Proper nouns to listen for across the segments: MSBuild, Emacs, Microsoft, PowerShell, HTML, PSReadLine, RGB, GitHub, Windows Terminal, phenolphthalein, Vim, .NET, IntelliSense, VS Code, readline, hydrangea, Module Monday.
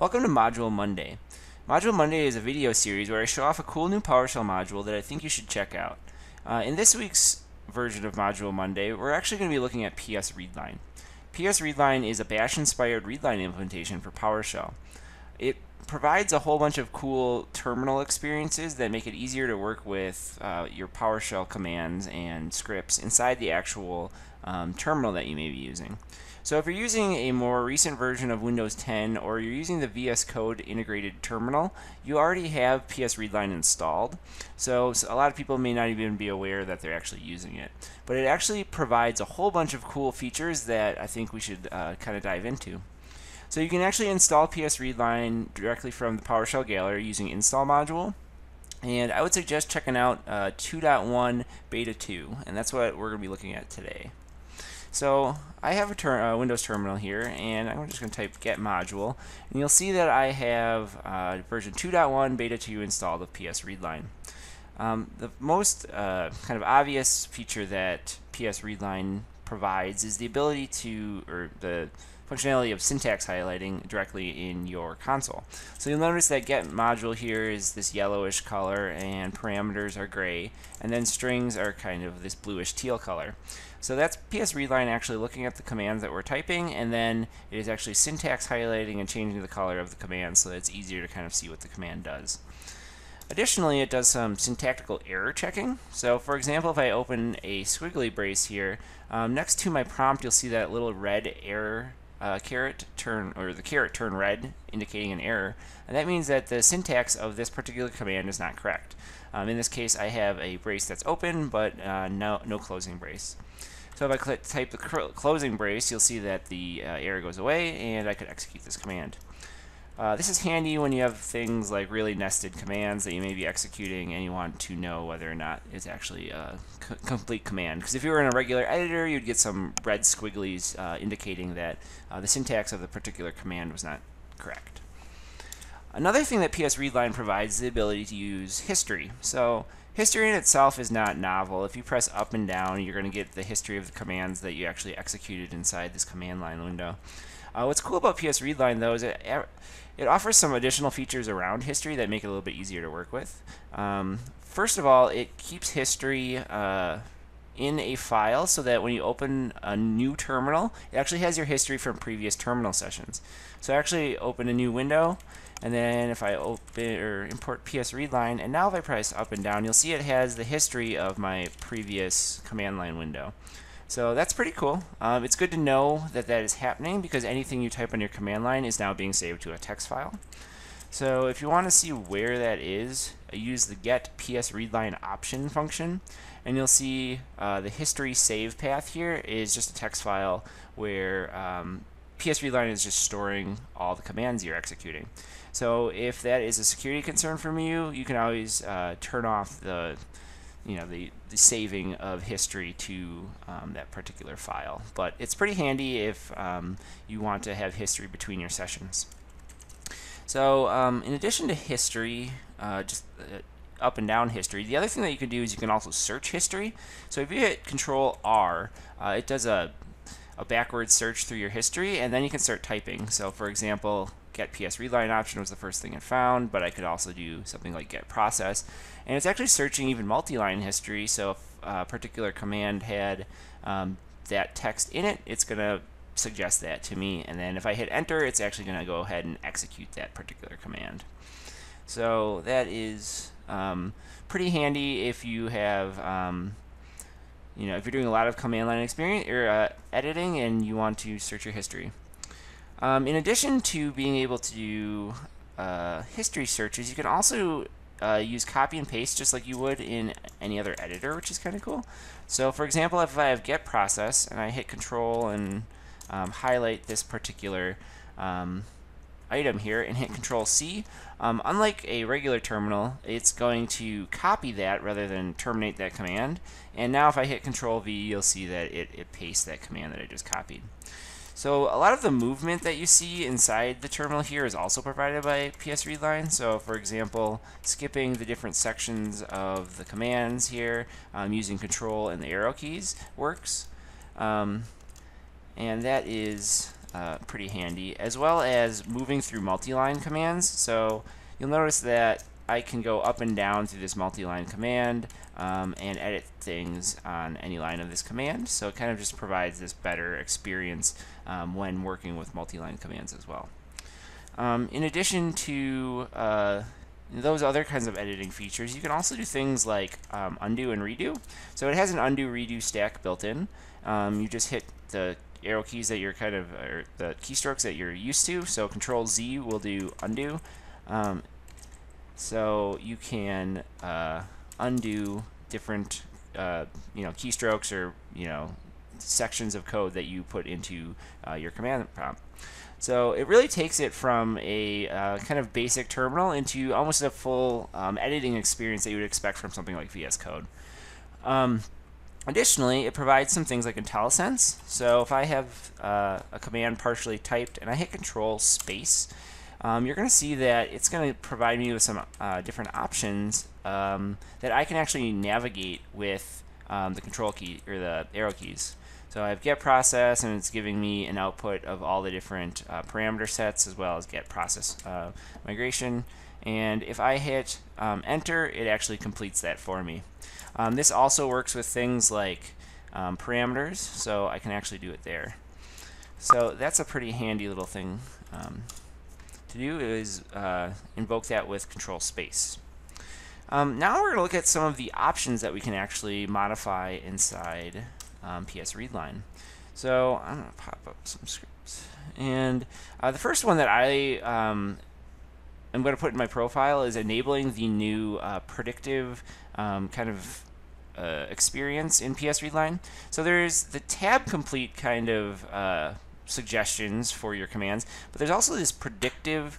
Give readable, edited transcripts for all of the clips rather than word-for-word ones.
Welcome to Module Monday. Module Monday is a video series where I show off a cool new PowerShell module that I think you should check out. In this week's version of Module Monday, we're actually going to be looking at PSReadLine. PSReadLine is a Bash-inspired readline implementation for PowerShell. It provides a whole bunch of cool terminal experiences that make it easier to work with your PowerShell commands and scripts inside the actual terminal that you may be using. So if you're using a more recent version of Windows 10 or you're using the VS Code integrated terminal, you already have PSReadLine installed. So a lot of people may not even be aware that they're actually using it. But it actually provides a whole bunch of cool features that I think we should kind of dive into. So you can actually install PSReadLine directly from the PowerShell gallery using install module. And I would suggest checking out 2.1 beta 2, and that's what we're going to be looking at today. So I have a Windows Terminal here, and I'm just going to type get module, and you'll see that I have version 2.1 beta 2 installed of PSReadLine. The most kind of obvious feature that PSReadLine provides is the ability to, or the functionality of syntax highlighting directly in your console. So you'll notice that get module here is this yellowish color, and parameters are gray, and then strings are kind of this bluish teal color. So that's PSReadLine actually looking at the commands that we're typing, and then it is actually syntax highlighting and changing the color of the command so that it's easier to kind of see what the command does. Additionally, it does some syntactical error checking. So for example, if I open a squiggly brace here, next to my prompt you'll see that little red error the caret turn red, indicating an error, and that means that the syntax of this particular command is not correct. In this case, I have a brace that's open, but no closing brace. So if I type the closing brace, you'll see that the error goes away, and I could execute this command. This is handy when you have things like really nested commands that you may be executing, and you want to know whether or not it's actually a complete command. Because if you were in a regular editor, you'd get some red squigglies indicating that the syntax of the particular command was not correct. Another thing that PSReadLine provides is the ability to use history. So history in itself is not novel. If you press up and down, you're going to get the history of the commands that you actually executed inside this command line window. What's cool about PSReadLine, though, is it offers some additional features around history that make it a little bit easier to work with. First of all, it keeps history in a file so that when you open a new terminal, it actually has your history from previous terminal sessions. So I actually open a new window, and then if I open or import PSReadLine, and now if I press up and down, you'll see it has the history of my previous command line window. So that's pretty cool. It's good to know that that is happening because anything you type on your command line is now being saved to a text file. So if you want to see where that is, use the get PSReadLine option function, and you'll see the history save path here is just a text file where PSReadLine is just storing all the commands you're executing. So if that is a security concern for you, you can always turn off the the saving of history to that particular file. But it's pretty handy if you want to have history between your sessions. So in addition to history, just up and down history, the other thing that you can do is you can also search history. So if you hit Control R, it does a backwards search through your history, and then you can start typing. So for example, get PSReadLine option was the first thing it found, but I could also do something like get process, and it's actually searching even multi-line history. So if a particular command had that text in it, it's going to suggest that to me, and then if I hit enter, it's actually going to go ahead and execute that particular command. So that is pretty handy if you have if you're doing a lot of command line experience or editing and you want to search your history. In addition to being able to do history searches, you can also use copy and paste just like you would in any other editor, which is kind of cool. So for example, if I have get process and I hit Control and highlight this particular item here and hit Control C, unlike a regular terminal, it's going to copy that rather than terminate that command. And now if I hit Control V, you'll see that it pastes that command that I just copied. So a lot of the movement that you see inside the terminal here is also provided by PSReadLine. So for example, skipping the different sections of the commands here, using Control and the arrow keys works. And that is pretty handy, as well as moving through multi-line commands. So you'll notice that I can go up and down through this multi-line command and edit things on any line of this command. So it kind of just provides this better experience when working with multi-line commands as well. In addition to those other kinds of editing features, you can also do things like undo and redo. So it has an undo redo stack built in. You just hit the arrow keys that you're kind of, or the keystrokes that you're used to. So Control Z will do undo. So you can undo different, keystrokes or sections of code that you put into your command prompt. So it really takes it from a kind of basic terminal into almost a full editing experience that you would expect from something like VS Code. Additionally, it provides some things like IntelliSense. So if I have a command partially typed and I hit Control space, you're going to see that it's going to provide me with some different options that I can actually navigate with the control key or the arrow keys. So I have get process, and it's giving me an output of all the different parameter sets as well as get process migration. And if I hit enter, it actually completes that for me. This also works with things like parameters, so I can actually do it there. So that's a pretty handy little thing. To do is invoke that with Control space. Now we're going to look at some of the options that we can actually modify inside PSReadLine. So I'm going to pop up some scripts, and the first one that I am going to put in my profile is enabling the new predictive kind of experience in PSReadLine. So there's the tab complete kind of suggestions for your commands, but there's also this predictive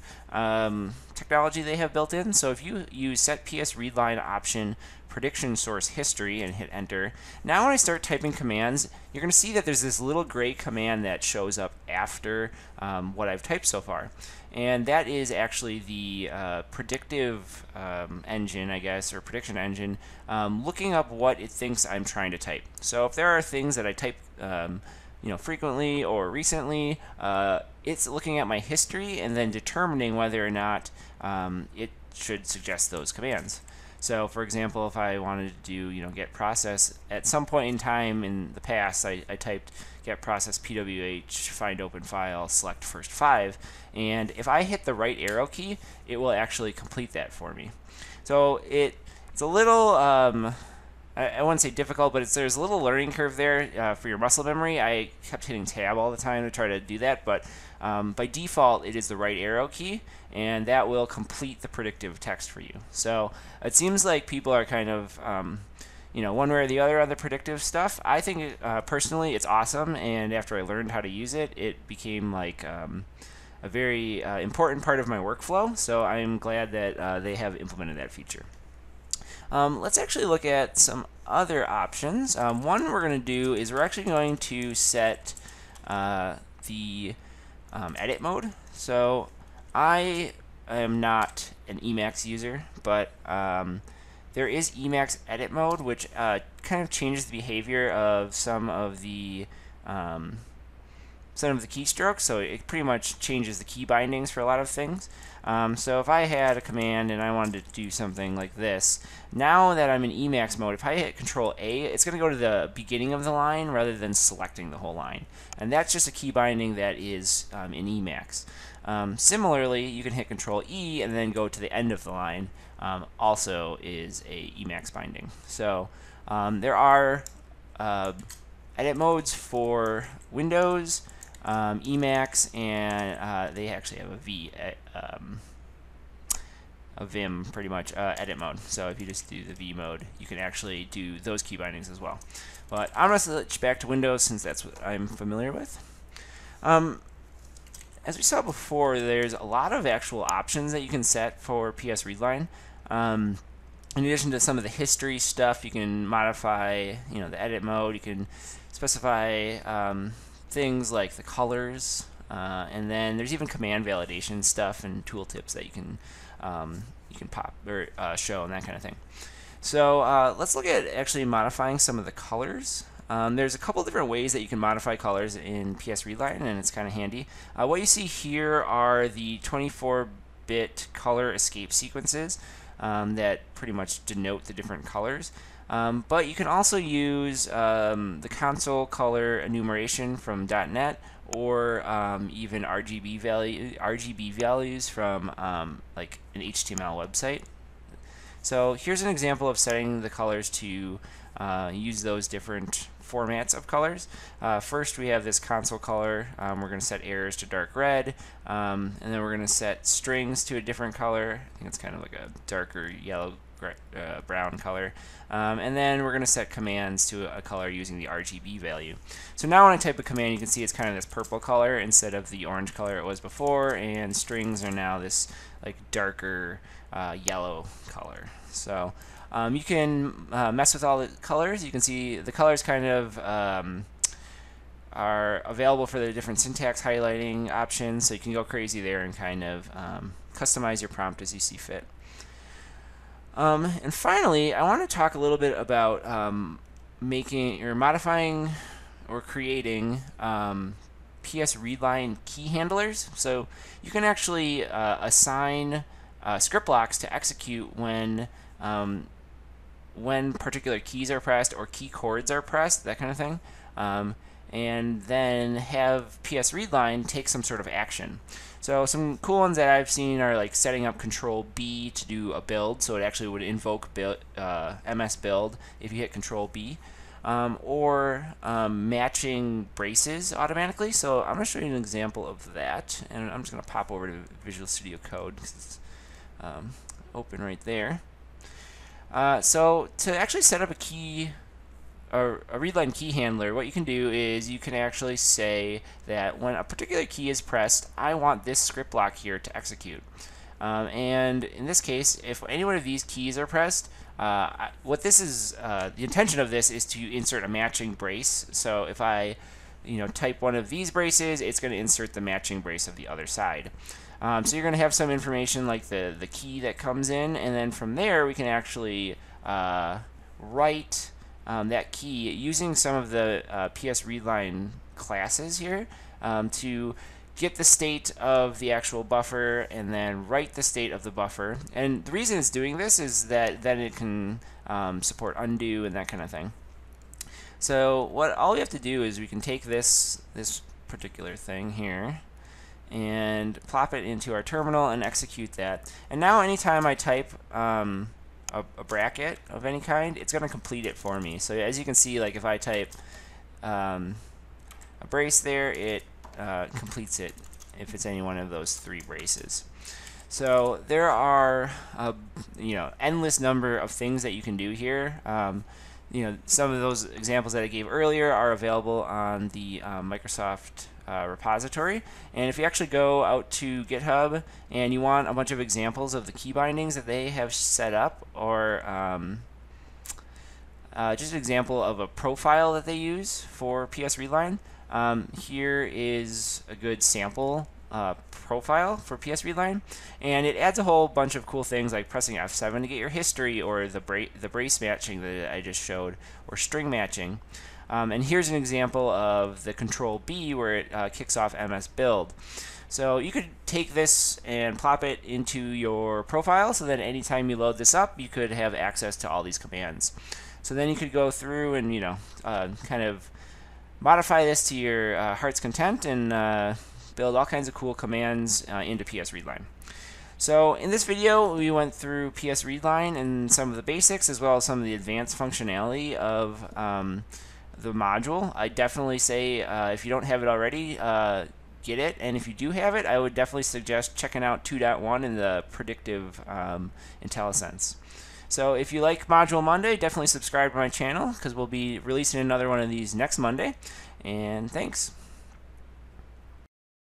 technology they have built in. So if you use set PSReadLine option prediction source history and hit enter, now when I start typing commands, you're going to see that there's this little gray command that shows up after what I've typed so far, and that is actually the predictive engine, I guess, or prediction engine, looking up what it thinks I'm trying to type. So if there are things that I type frequently or recently, it's looking at my history and then determining whether or not it should suggest those commands. So for example, if I wanted to do, get process, at some point in time in the past, I typed get process pwh find open file select first 5, and if I hit the right arrow key, it will actually complete that for me. So it's a little I wouldn't say difficult, but there's a little learning curve there for your muscle memory. I kept hitting tab all the time to try to do that, but by default, it is the right arrow key, and that will complete the predictive text for you. So it seems like people are kind of, one way or the other on the predictive stuff. I think, personally, it's awesome, and after I learned how to use it, it became like a very important part of my workflow, so I'm glad that they have implemented that feature. Let's actually look at some other options. One we're going to do is we're actually going to set the edit mode. So I am not an Emacs user, but there is Emacs edit mode, which kind of changes the behavior of some of the keystrokes. So it pretty much changes the key bindings for a lot of things. So if I had a command and I wanted to do something like this, now that I'm in Emacs mode, if I hit Control A, it's going to go to the beginning of the line rather than selecting the whole line. And that's just a key binding that is in Emacs. Similarly, you can hit Control E and then go to the end of the line, also is a Emacs binding. So there are edit modes for Windows, Emacs, and they actually have a Vim pretty much edit mode. So if you just do the V mode, you can actually do those key bindings as well. But I'm going to switch back to Windows since that's what I'm familiar with. As we saw before, there's a lot of actual options that you can set for PSReadLine. In addition to some of the history stuff, you can modify, the edit mode. You can specify things like the colors, and then there's even command validation stuff and tooltips that you can pop or show and that kind of thing. So let's look at actually modifying some of the colors. There's a couple different ways that you can modify colors in PSReadLine, and it's kind of handy. What you see here are the 24-bit color escape sequences that pretty much denote the different colors. But you can also use the console color enumeration from .NET, or even RGB values from like an HTML website. So here's an example of setting the colors to use those different formats of colors. First we have this console color. We're going to set errors to dark red, and then we're going to set strings to a different color. I think it's kind of like a darker yellow, brown color, and then we're going to set commands to a color using the RGB value. So now when I type a command, you can see it's kind of this purple color instead of the orange color it was before, and strings are now this like darker yellow color. So you can mess with all the colors. You can see the colors kind of are available for the different syntax highlighting options, so you can go crazy there and kind of customize your prompt as you see fit. And finally, I want to talk a little bit about making or modifying or creating PSReadLine key handlers. So you can actually assign script blocks to execute when particular keys are pressed or key chords are pressed, that kind of thing, and then have PSReadLine take some sort of action. So some cool ones that I've seen are like setting up Control B to do a build, so it actually would invoke build, MSBuild if you hit Control B, or matching braces automatically. So I'm going to show you an example of that, and I'm just going to pop over to Visual Studio Code because it's open right there. So to actually set up a key, a readline key handler, what you can do is you can actually say that when a particular key is pressed, I want this script block here to execute. And in this case, if any one of these keys are pressed, what this is, the intention of this is to insert a matching brace. So if I, type one of these braces, it's going to insert the matching brace of the other side. So you're going to have some information like the key that comes in, and then from there we can actually write that key using some of the PSReadLine classes here to get the state of the actual buffer and then write the state of the buffer. And the reason it's doing this is that then it can support undo and that kind of thing. So what all we have to do is we can take this particular thing here and plop it into our terminal and execute that. And now anytime I type a bracket of any kind, it's going to complete it for me. So as you can see, like if I type a brace there, it completes it if it's any one of those three braces. So there are endless number of things that you can do here. Some of those examples that I gave earlier are available on the Microsoft repository, and if you actually go out to GitHub and you want a bunch of examples of the key bindings that they have set up, or just an example of a profile that they use for PSReadLine, here is a good sample profile for PSReadLine, and it adds a whole bunch of cool things like pressing F7 to get your history, or the brace matching that I just showed, or string matching. And here's an example of the Control B where it kicks off MSBuild. So you could take this and plop it into your profile so that anytime you load this up, you could have access to all these commands. So then you could go through and kind of modify this to your heart's content and build all kinds of cool commands into PSReadLine. So in this video, we went through PSReadLine and some of the basics as well as some of the advanced functionality of the module. I definitely say if you don't have it already, get it, and if you do have it, I would definitely suggest checking out 2.1 in the predictive IntelliSense. So if you like Module Monday, definitely subscribe to my channel because we'll be releasing another one of these next Monday, and thanks.